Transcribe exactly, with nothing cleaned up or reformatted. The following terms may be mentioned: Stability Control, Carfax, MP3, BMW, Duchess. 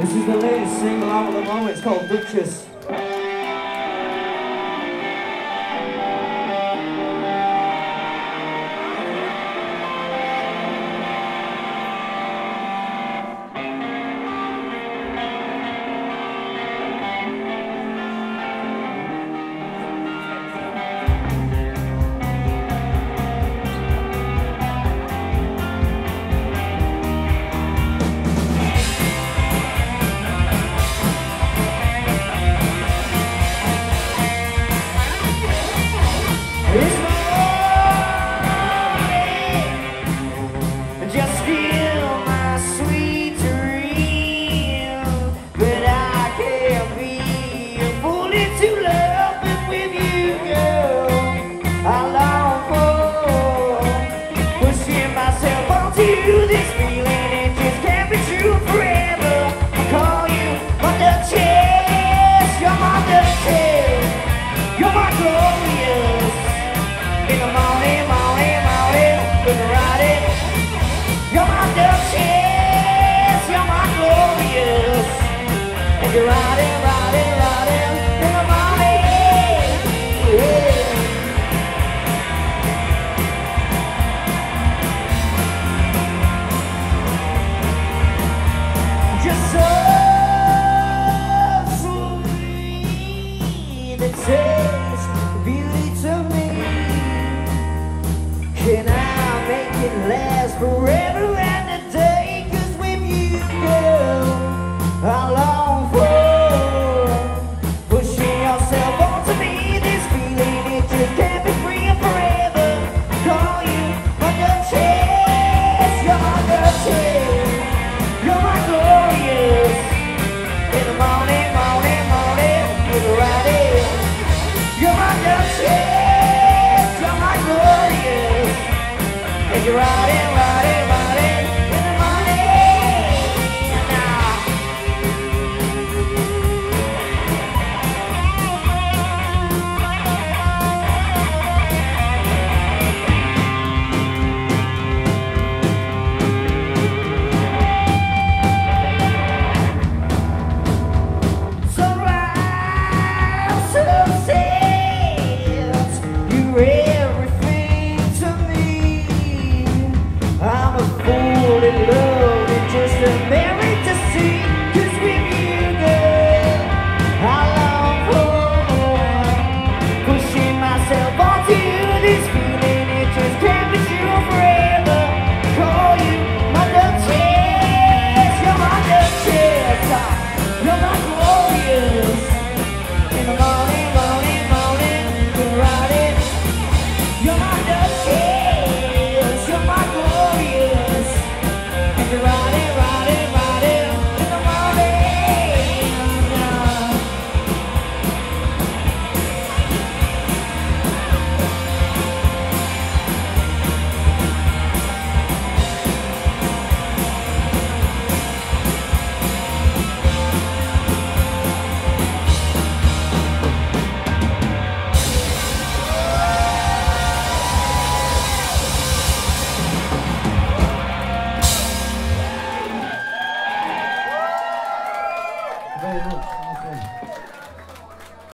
This is the latest single out of the moment. It's called Duchess.